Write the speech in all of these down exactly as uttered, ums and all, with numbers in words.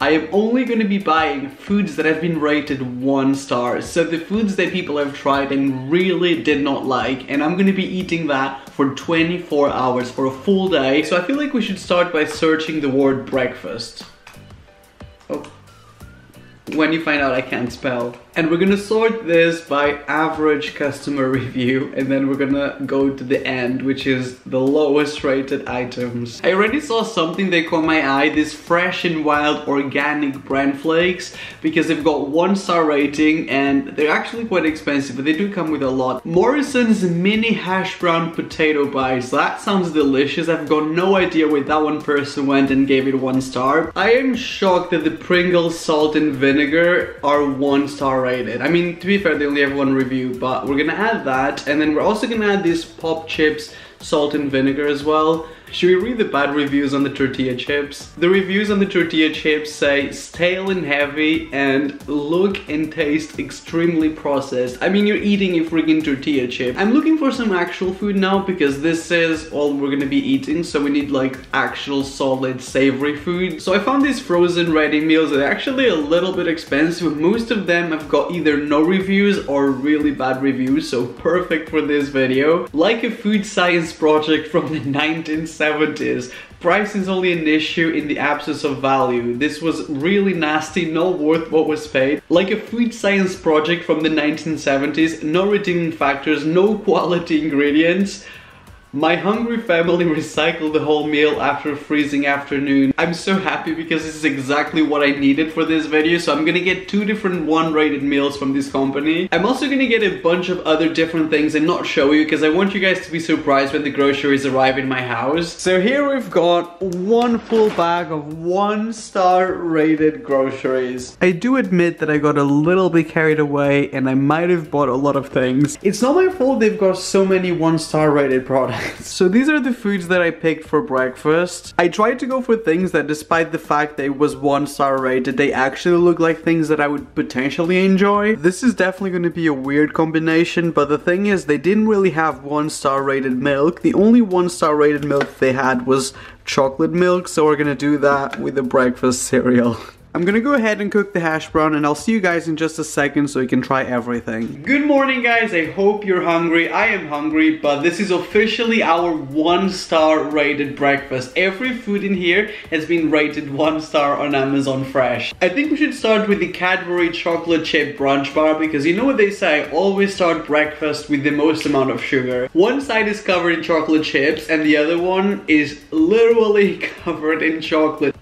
I am only going to be buying foods that have been rated one star. So the foods that people have tried and really did not like, and I'm going to be eating that for twenty-four hours, for a full day. So I feel like we should start by searching the word breakfast. Oh. When you find out I can't spell. And we're gonna sort this by average customer review, and then we're gonna go to the end, which is the lowest rated items. I already saw something that caught my eye, this Fresh and Wild organic bran flakes, because they've got one star rating and they're actually quite expensive, but they do come with a lot. Morrison's mini hash brown potato bites, that sounds delicious. I've got no idea where that one person went and gave it one star. I am shocked that the Pringles salt and vinegar are one star rated. I mean, to be fair, they only have one review, but we're gonna add that, and then we're also gonna add these Pop Chips salt and vinegar as well. Should we read the bad reviews on the tortilla chips? The reviews on the tortilla chips say stale and heavy and look and taste extremely processed. I mean, you're eating a freaking tortilla chip. I'm looking for some actual food now because this is all we're gonna be eating, so we need like actual solid savory food. So I found these frozen ready meals that are actually a little bit expensive. Most of them have got either no reviews or really bad reviews, so perfect for this video. Like a food science project from the nineteen seventies. Price is only an issue in the absence of value. This was really nasty, not worth what was paid. Like a food science project from the nineteen seventies, no redeeming factors, no quality ingredients. My hungry family recycled the whole meal after a freezing afternoon. I'm so happy because this is exactly what I needed for this video, so I'm gonna get two different one-rated meals from this company. I'm also gonna get a bunch of other different things and not show you because I want you guys to be surprised when the groceries arrive in my house. So here we've got one full bag of one-star rated groceries. I do admit that I got a little bit carried away and I might have bought a lot of things. It's not my fault they've got so many one-star rated products. So these are the foods that I picked for breakfast. I tried to go for things that, despite the fact they was one star rated, they actually look like things that I would potentially enjoy. This is definitely going to be a weird combination, but the thing is they didn't really have one star rated milk. The only one star rated milk they had was chocolate milk, so we're going to do that with the breakfast cereal. I'm gonna go ahead and cook the hash brown and I'll see you guys in just a second so you can try everything. Good morning guys, I hope you're hungry. I am hungry, but this is officially our one star rated breakfast. Every food in here has been rated one star on Amazon Fresh. I think we should start with the Cadbury chocolate chip brunch bar because you know what they say, always start breakfast with the most amount of sugar. One side is covered in chocolate chips and the other one is literally covered in chocolate.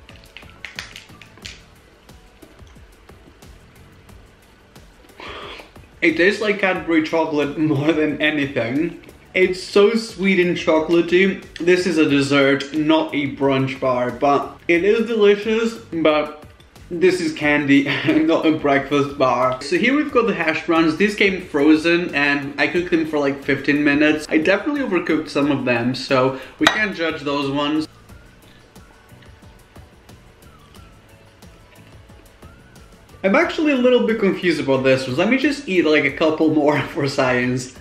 It tastes like Cadbury chocolate more than anything. It's so sweet and chocolatey. This is a dessert, not a brunch bar, but it is delicious, but this is candy and not a breakfast bar. So here we've got the hash browns. These came frozen and I cooked them for like fifteen minutes. I definitely overcooked some of them, so we can't judge those ones. I'm actually a little bit confused about this one. Let me just eat like a couple more for science.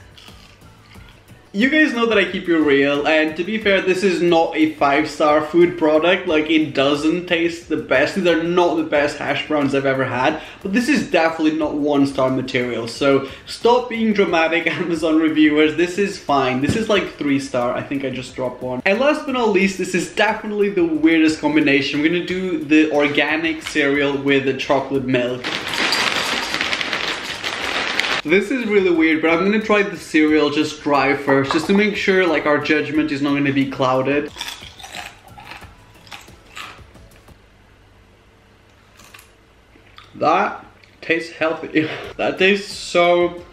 You guys know that I keep you real, and to be fair, this is not a five-star food product. Like, it doesn't taste the best. These are not the best hash browns I've ever had, but this is definitely not one-star material. So stop being dramatic, Amazon reviewers. This is fine. This is like three-star. I think I just dropped one. And last but not least, this is definitely the weirdest combination. We're gonna do the organic cereal with the chocolate milk. This is really weird, but I'm gonna try the cereal just dry first, just to make sure like our judgment is not gonna be clouded. That tastes healthy. That tastes so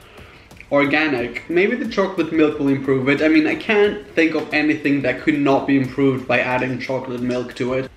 organic. Maybe the chocolate milk will improve it. I mean, I can't think of anything that could not be improved by adding chocolate milk to it.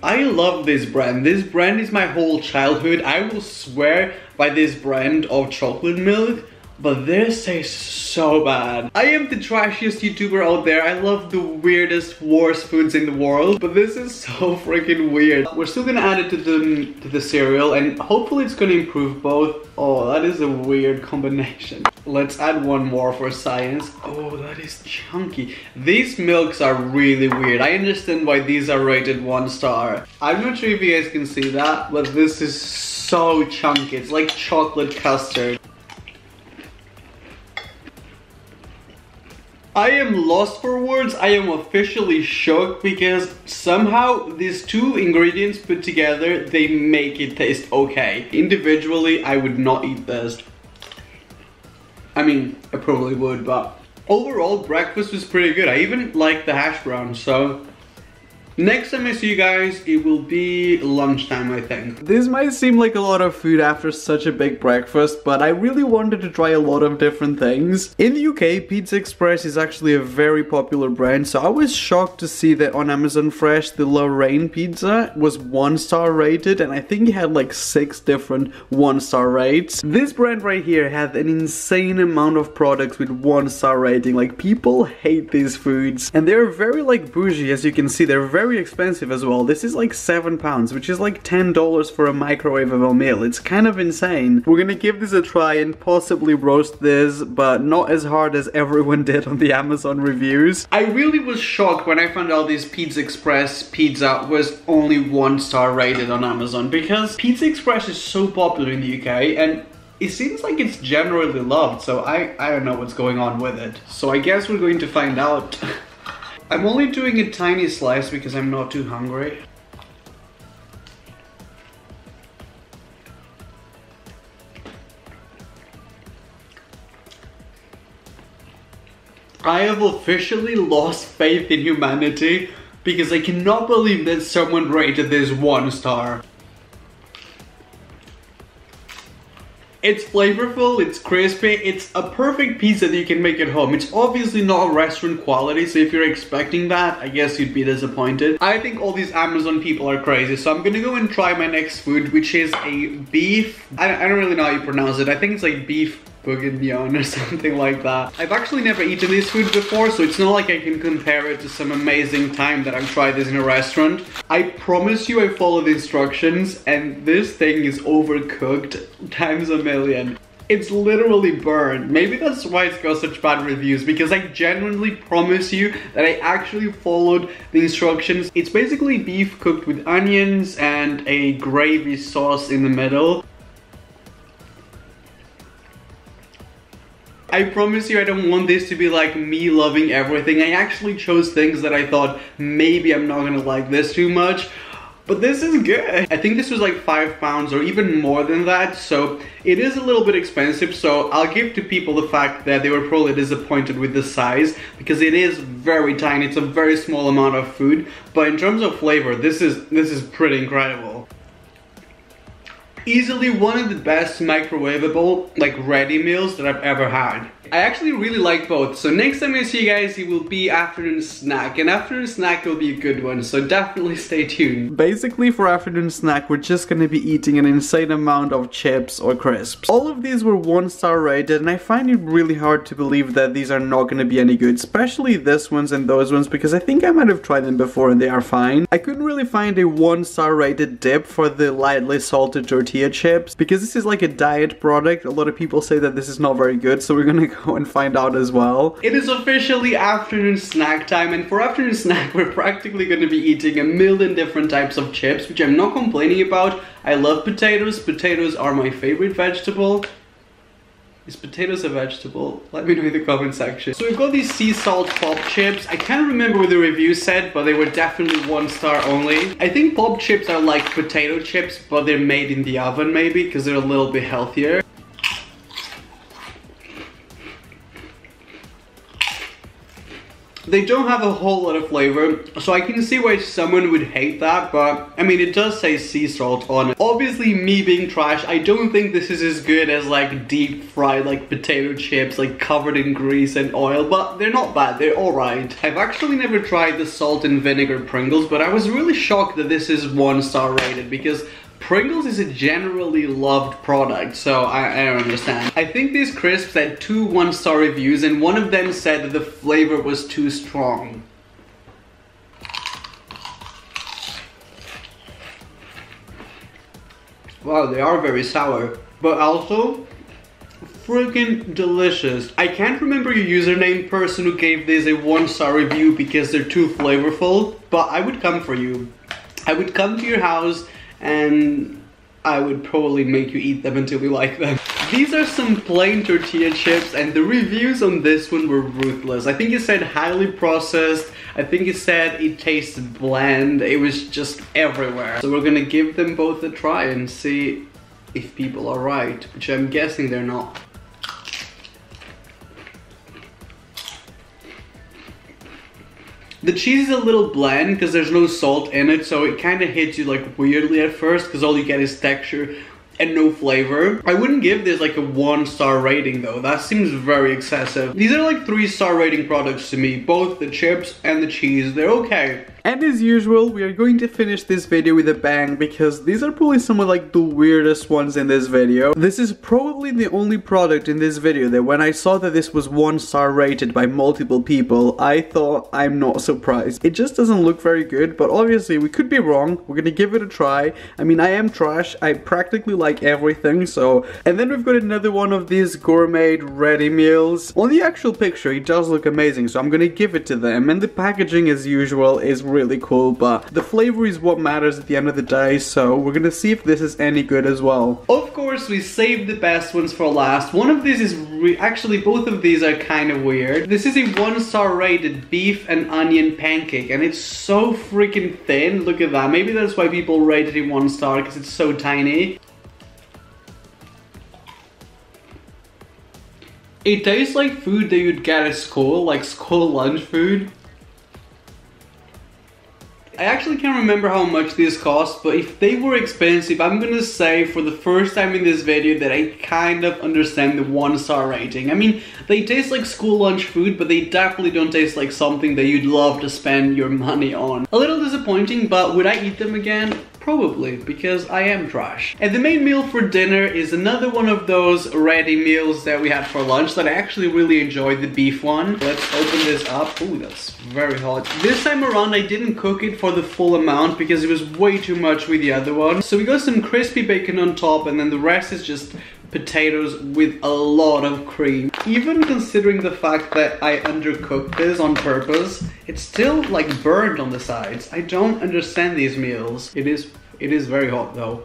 I love this brand. This brand is my whole childhood. I will swear by this brand of chocolate milk, but this tastes so bad. I am the trashiest YouTuber out there. I love the weirdest, worst foods in the world, but this is so freaking weird. We're still gonna add it to the, to the cereal and hopefully it's gonna improve both. Oh, that is a weird combination. Let's add one more for science. Oh, that is chunky. These milks are really weird. I understand why these are rated one star. I'm not sure if you guys can see that, but this is so chunky. It's like chocolate custard. I am lost for words. I am officially shook because somehow these two ingredients put together, they make it taste okay. Individually, I would not eat this. I mean, I probably would, but overall, breakfast was pretty good. I even liked the hash brown, so... Next time I see you guys, it will be lunchtime, I think. This might seem like a lot of food after such a big breakfast, but I really wanted to try a lot of different things. In the U K, Pizza Express is actually a very popular brand, so I was shocked to see that on Amazon Fresh, the Lorraine pizza was one star rated, and I think it had like six different one star rates. This brand right here had an insane amount of products with one star rating. Like, people hate these foods, and they're very like bougie, as you can see. They're very Very expensive as well. This is like seven pounds, which is like ten dollars for a microwavable meal. It's kind of insane. We're gonna give this a try and possibly roast this, but not as hard as everyone did on the Amazon reviews. I really was shocked when I found out this Pizza Express pizza was only one star rated on Amazon, because Pizza Express is so popular in the U K and it seems like it's generally loved, so I, I don't know what's going on with it. So I guess we're going to find out. I'm only doing a tiny slice because I'm not too hungry. I have officially lost faith in humanity because I cannot believe that someone rated this one star. It's flavorful, it's crispy, it's a perfect pizza that you can make at home. It's obviously not restaurant quality, so if you're expecting that, I guess you'd be disappointed. I think all these Amazon people are crazy, so I'm gonna go and try my next food, which is a beef... I don't, I don't really know how you pronounce it. I think it's like beef bourguignon or something like that. I've actually never eaten this food before, so it's not like I can compare it to some amazing time that I've tried this in a restaurant. I promise you I follow the instructions, and this thing is overcooked times a million. It's literally burned. Maybe that's why it's got such bad reviews, because I genuinely promise you that I actually followed the instructions. It's basically beef cooked with onions and a gravy sauce in the middle. I promise you I don't want this to be like me loving everything. I actually chose things that I thought maybe I'm not gonna like this too much, but this is good. I think this was like five pounds or even more than that, so it is a little bit expensive, so I'll give to people the fact that they were probably disappointed with the size, because it is very tiny. It's a very small amount of food, but in terms of flavor, this is this is pretty incredible. Easily one of the best microwavable, like, ready meals that I've ever had. I actually really like both, so next time I see you guys, it will be afternoon snack, and afternoon snack will be a good one, so definitely stay tuned. Basically, for afternoon snack, we're just gonna be eating an insane amount of chips or crisps. All of these were one star rated, and I find it really hard to believe that these are not gonna be any good, especially this ones and those ones, because I think I might have tried them before and they are fine. I couldn't really find a one star rated dip for the lightly salted tortilla chips, because this is like a diet product. A lot of people say that this is not very good, so we're gonna go and find out as well. It is officially afternoon snack time, and for afternoon snack we're practically gonna be eating a million different types of chips, which I'm not complaining about. I love potatoes. Potatoes are my favorite vegetable. Is potatoes a vegetable? Let me know in the comment section. So we've got these sea salt Pop Chips. I can't remember what the review said, but they were definitely one star only. I think Pop Chips are like potato chips, but they're made in the oven maybe, because they're a little bit healthier. They don't have a whole lot of flavor, so I can see why someone would hate that, but I mean, it does say sea salt on it. Obviously, me being trash, I don't think this is as good as like deep fried like potato chips, like covered in grease and oil, but they're not bad, they're alright. I've actually never tried the salt and vinegar Pringles, but I was really shocked that this is one star rated, because Pringles is a generally loved product, so I, I don't understand. I think these crisps had two one-star reviews, and one of them said that the flavor was too strong. Wow, they are very sour, but also freaking delicious. I can't remember your username, person who gave this a one-star review because they're too flavorful, but I would come for you. I would come to your house and I would probably make you eat them until you like them. These are some plain tortilla chips, and the reviews on this one were ruthless. I think it said highly processed, I think it said it tasted bland, it was just everywhere. So we're gonna give them both a try and see if people are right, which I'm guessing they're not. The cheese is a little bland because there's no salt in it, so it kind of hits you like weirdly at first because all you get is texture and no flavor. I wouldn't give this like a one star rating though, that seems very excessive. These are like three star rating products to me, both the chips and the cheese, they're okay. And as usual, we are going to finish this video with a bang because these are probably some of like the weirdest ones in this video. This is probably the only product in this video that when I saw that this was one star rated by multiple people, I thought I'm not surprised. It just doesn't look very good, but obviously we could be wrong, we're gonna give it a try. I mean, I am trash, I practically like Like everything, so. And then we've got another one of these gourmet ready meals. On the actual picture it does look amazing, so I'm gonna give it to them, and the packaging as usual is really cool, but the flavor is what matters at the end of the day, so we're gonna see if this is any good as well. Of course we saved the best ones for last. One of these is re actually both of these are kind of weird. This is a one star rated beef and onion pancake, and it's so freaking thin, look at that. Maybe that's why people rated it one star, because it's so tiny. It tastes like food that you'd get at school, like school lunch food. I actually can't remember how much these cost, but if they were expensive, I'm gonna say for the first time in this video that I kind of understand the one star rating. I mean, they taste like school lunch food, but they definitely don't taste like something that you'd love to spend your money on. A little disappointing, but would I eat them again? Probably, because I am trash. And the main meal for dinner is another one of those ready meals that we had for lunch that I actually really enjoyed, the beef one. Let's open this up. Ooh, that's very hot. This time around I didn't cook it for the full amount because it was way too much with the other one. So we got some crispy bacon on top, and then the rest is just potatoes with a lot of cream. Even considering the fact that I undercooked this on purpose, it's still like burned on the sides. I don't understand these meals. It is it is very hot though.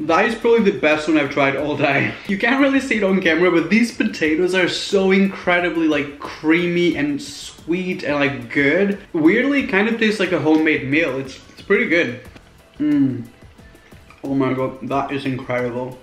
That is probably the best one I've tried all day. You can't really see it on camera, but these potatoes are so incredibly like creamy and sweet and like good. Weirdly, it kind of tastes like a homemade meal. It's, it's pretty good. Mmm. Oh my god, that is incredible.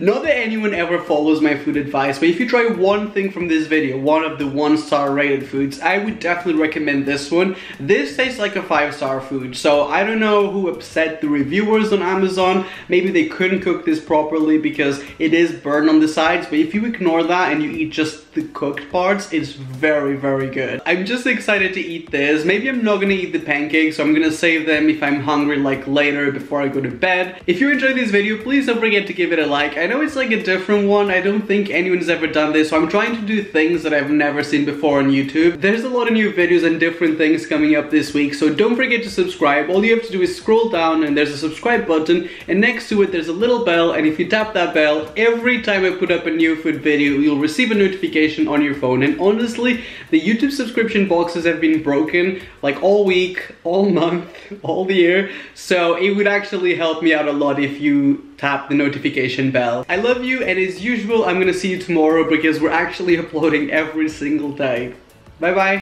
Not that anyone ever follows my food advice, but if you try one thing from this video, one of the one star rated foods, I would definitely recommend this one. This tastes like a five star food, so I don't know who upset the reviewers on Amazon. Maybe they couldn't cook this properly because it is burned on the sides, but if you ignore that and you eat just the cooked parts, it's very, very good. I'm just excited to eat this. Maybe I'm not gonna eat the pancakes, so I'm gonna save them if I'm hungry like later before I go to bed. If you enjoyed this video, please don't forget to give it a like. I I know it's like a different one, I don't think anyone's ever done this, so I'm trying to do things that I've never seen before on YouTube. There's a lot of new videos and different things coming up this week, so don't forget to subscribe. All you have to do is scroll down and there's a subscribe button, and next to it there's a little bell, and if you tap that bell, every time I put up a new food video you'll receive a notification on your phone. And honestly, the YouTube subscription boxes have been broken like all week, all month, all the year, so it would actually help me out a lot if you tap the notification bell. I love you, and as usual, I'm gonna see you tomorrow because we're actually uploading every single day. Bye bye.